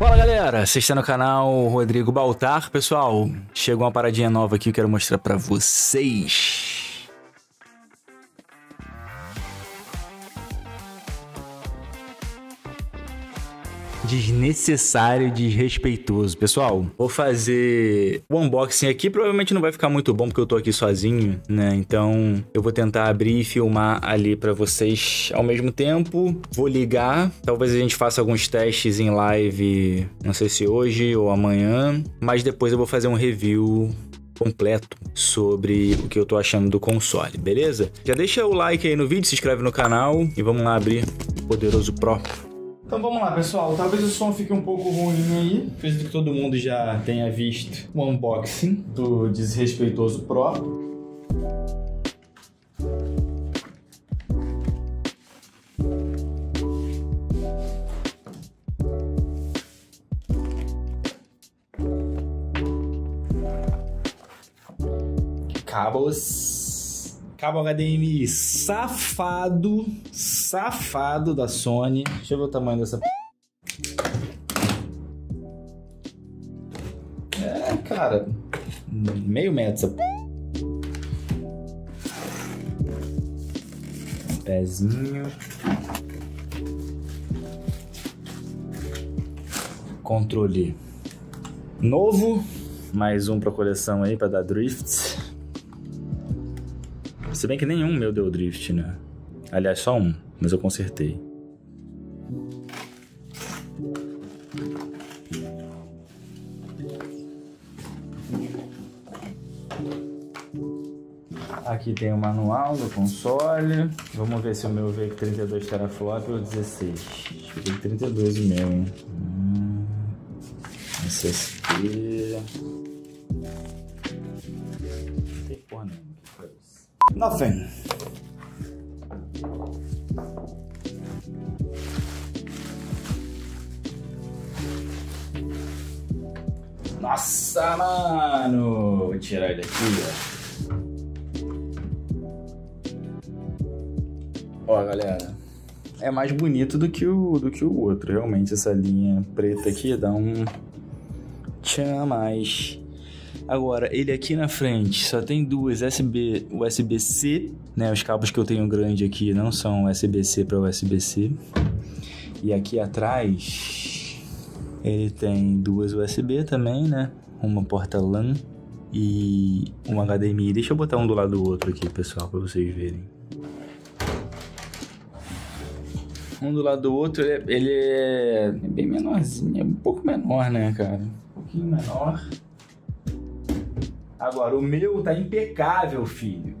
Fala galera, vocês estão no canal Rodrigo Baltar. Pessoal, chegou uma paradinha nova aqui que eu quero mostrar pra vocês. Desnecessário e desrespeitoso. Pessoal, vou fazer o unboxing aqui. Provavelmente não vai ficar muito bom porque eu tô aqui sozinho, né? Então eu vou tentar abrir e filmar ali pra vocês ao mesmo tempo. Vou ligar. Talvez a gente faça alguns testes em live, não sei se hoje ou amanhã. Mas depois eu vou fazer um review completo sobre o que eu tô achando do console, beleza? Já deixa o like aí no vídeo, se inscreve no canal e vamos lá abrir o poderoso Pro. Então vamos lá, pessoal, talvez o som fique um pouco ruim aí, acredito que todo mundo já tenha visto o unboxing do Desrespeitoso Pro. Cabos. Cabo HDMI safado. Safado da Sony. Deixa eu ver o tamanho dessa... É, cara, meio metro essa... Pezinho. Controle novo. Mais um pra coleção aí, pra dar drift. Se bem que nenhum meu deu drift, né? Aliás, só um, mas eu consertei. Aqui tem o manual do console. Vamos ver se o meu veio 32 teraflop ou 16. Veio 32 o meu, hein? SSD. Não sei porra nenhuma, o que foi isso? Nothing. Nossa, mano! Vou tirar ele aqui, ó. Ó, galera. É mais bonito do que o outro. Realmente, essa linha preta aqui dá um tchan a mais. Agora, ele aqui na frente só tem duas USB-C, né? Os cabos que eu tenho grande aqui não são USB-C para USB-C. E aqui atrás ele tem duas USB também, né? Uma porta LAN e uma HDMI. Deixa eu botar um do lado do outro aqui, pessoal, para vocês verem. Um do lado do outro, ele é bem menorzinho, é um pouco menor, né, cara? Um pouquinho menor. Agora, o meu tá impecável, filho.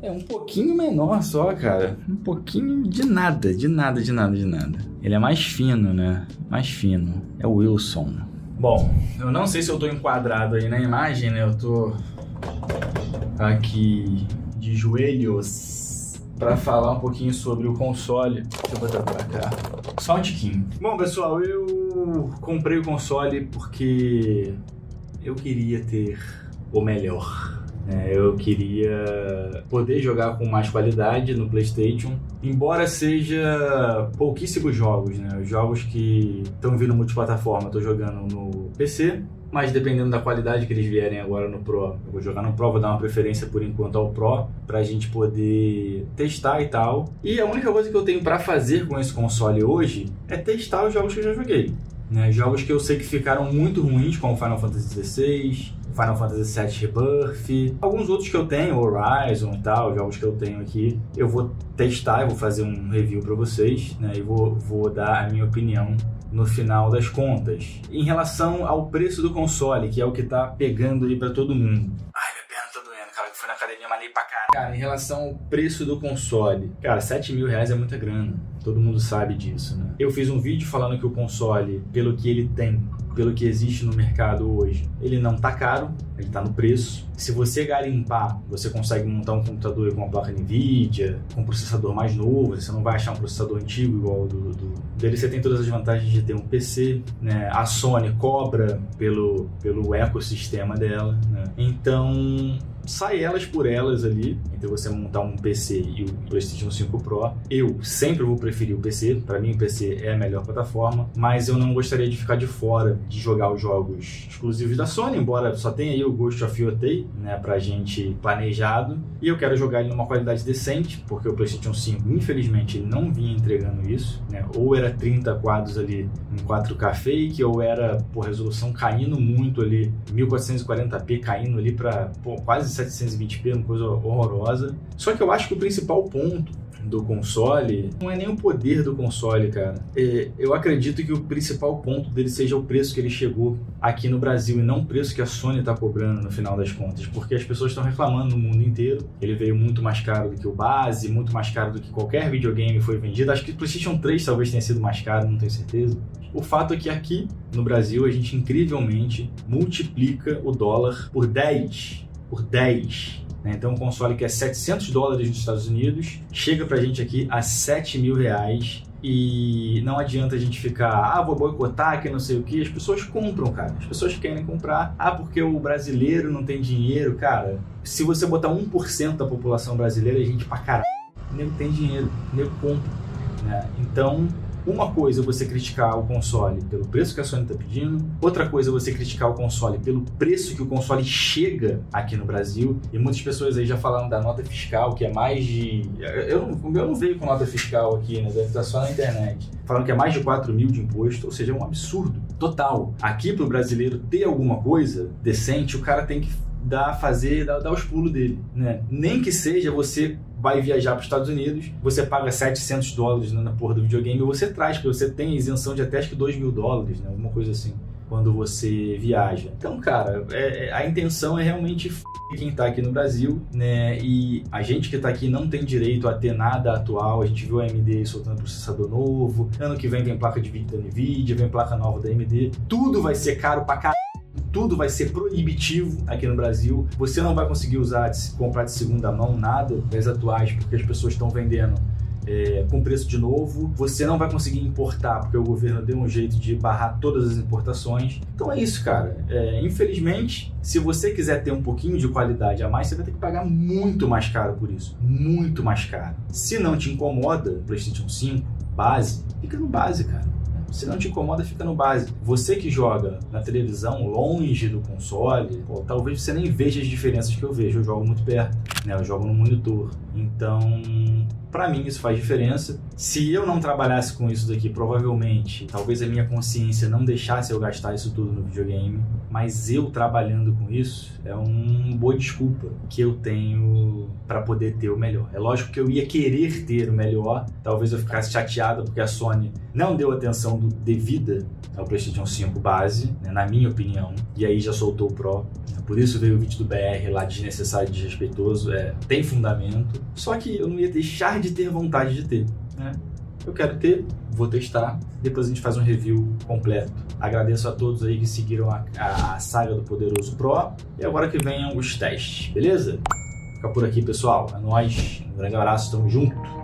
É um pouquinho menor só, cara. Um pouquinho de nada, de nada, de nada, de nada. Ele é mais fino, né? Mais fino. É o Wilson. Bom, eu não sei se eu tô enquadrado aí na imagem, né? Eu tô aqui de joelhos para falar um pouquinho sobre o console. Deixa eu botar pra cá. Só um tiquinho. Bom, pessoal, eu comprei o console porque eu queria ter o melhor. Eu queria poder jogar com mais qualidade no PlayStation, embora seja pouquíssimos jogos, né? Os jogos que estão vindo multiplataforma, eu tô jogando no PC, mas dependendo da qualidade que eles vierem agora no Pro, eu vou jogar no Pro, vou dar uma preferência por enquanto ao Pro, pra gente poder testar e tal. E a única coisa que eu tenho pra fazer com esse console hoje é testar os jogos que eu já joguei, né? Jogos que eu sei que ficaram muito ruins, como Final Fantasy XVI, Final Fantasy VII Rebirth, alguns outros que eu tenho, Horizon e tal, jogos que eu tenho aqui, eu vou testar, eu vou fazer um review pra vocês, né? E vou dar a minha opinião no final das contas. Em relação ao preço do console, que é o que tá pegando aí pra todo mundo. Ai, minha perna tá doendo, cara, que fui na academia, malhei pra caralho. Cara, em relação ao preço do console, cara, 7 mil reais é muita grana. Todo mundo sabe disso, né? Eu fiz um vídeo falando que o console, pelo que ele tem, pelo que existe no mercado hoje, ele não tá caro, ele tá no preço. Se você garimpar, você consegue montar um computador com uma placa NVIDIA, com um processador mais novo, você não vai achar um processador antigo igual ao dele. Você tem todas as vantagens de ter um PC, né? A Sony cobra pelo ecossistema dela, né? Então, sai elas por elas ali, entre você montar um PC e o PlayStation 5 Pro. Eu sempre vou preferir o PC, pra mim o PC é a melhor plataforma, mas eu não gostaria de ficar de fora de jogar os jogos exclusivos da Sony, embora só tenha aí o Ghost of Yotei, né, pra gente planejado, e eu quero jogar ele numa qualidade decente, porque o PlayStation 5 infelizmente não vinha entregando isso, né, ou era 30 quadros ali em 4K fake, ou era, pô, resolução caindo muito ali, 1440p caindo ali pra, pô, quase 720p, uma coisa horrorosa. Só que eu acho que o principal ponto do console não é nem o poder do console, cara. Eu acredito que o principal ponto dele seja o preço que ele chegou aqui no Brasil e não o preço que a Sony tá cobrando no final das contas, porque as pessoas estão reclamando no mundo inteiro. Ele veio muito mais caro do que o base, muito mais caro do que qualquer videogame foi vendido. Acho que o PlayStation 3 talvez tenha sido mais caro, não tenho certeza. O fato é que aqui no Brasil a gente incrivelmente multiplica o dólar por 10. Por 10. Então, um console que é $700 nos Estados Unidos chega pra gente aqui a R$7.000. E não adianta a gente ficar, ah, vou boicotar, que não sei o que. As pessoas compram, cara. As pessoas querem comprar. Ah, porque o brasileiro não tem dinheiro, cara. Se você botar 1% da população brasileira, a gente pra caralho. Nego tem dinheiro, nego compra. Né? Então, uma coisa é você criticar o console pelo preço que a Sony está pedindo, outra coisa é você criticar o console pelo preço que o console chega aqui no Brasil. E muitas pessoas aí já falaram da nota fiscal, que é mais de... Eu não veio com nota fiscal aqui, né? Deve estar só na internet. Falando que é mais de 4 mil de imposto, ou seja, é um absurdo total. Aqui, para o brasileiro ter alguma coisa decente, o cara tem que dar os pulos dele, né? Nem que seja você... vai viajar para os Estados Unidos, você paga $700 na porra do videogame e você traz, porque você tem isenção de até acho que $2.000, né? Alguma coisa assim, quando você viaja. Então, cara, a intenção é realmente quem tá aqui no Brasil, né? E a gente que tá aqui não tem direito a ter nada atual. A gente viu a AMD soltando processador novo, ano que vem placa de vídeo da NVIDIA, vem placa nova da AMD, tudo vai ser caro pra caralho. Tudo vai ser proibitivo aqui no Brasil. Você não vai conseguir comprar de segunda mão nada das atuais, porque as pessoas estão vendendo com preço de novo. Você não vai conseguir importar, porque o governo deu um jeito de barrar todas as importações. Então é isso, cara. Infelizmente, se você quiser ter um pouquinho de qualidade a mais, você vai ter que pagar muito mais caro por isso. Muito mais caro. Se não te incomoda o PlayStation 5 base, fica no base, cara. Se não te incomoda, fica no base. Você que joga na televisão, longe do console, pô, talvez você nem veja as diferenças que eu vejo. Eu jogo muito perto, né? Eu jogo no monitor. Então, pra mim, isso faz diferença. Se eu não trabalhasse com isso daqui, provavelmente, talvez a minha consciência não deixasse eu gastar isso tudo no videogame. Mas eu trabalhando com isso é uma boa desculpa que eu tenho pra poder ter o melhor. É lógico que eu ia querer ter o melhor. Talvez eu ficasse chateado porque a Sony não deu atenção devida ao PlayStation 5 base, né, na minha opinião, e aí já soltou o Pro. Por isso veio o vídeo do BR lá, desnecessário, desrespeitoso, tem fundamento. Só que eu não ia deixar de ter vontade de ter, né? Eu quero ter, vou testar, depois a gente faz um review completo. Agradeço a todos aí que seguiram a saga do Poderoso Pro, e agora que venham os testes, beleza? Fica por aqui, pessoal. É nóis, um grande abraço, tamo junto!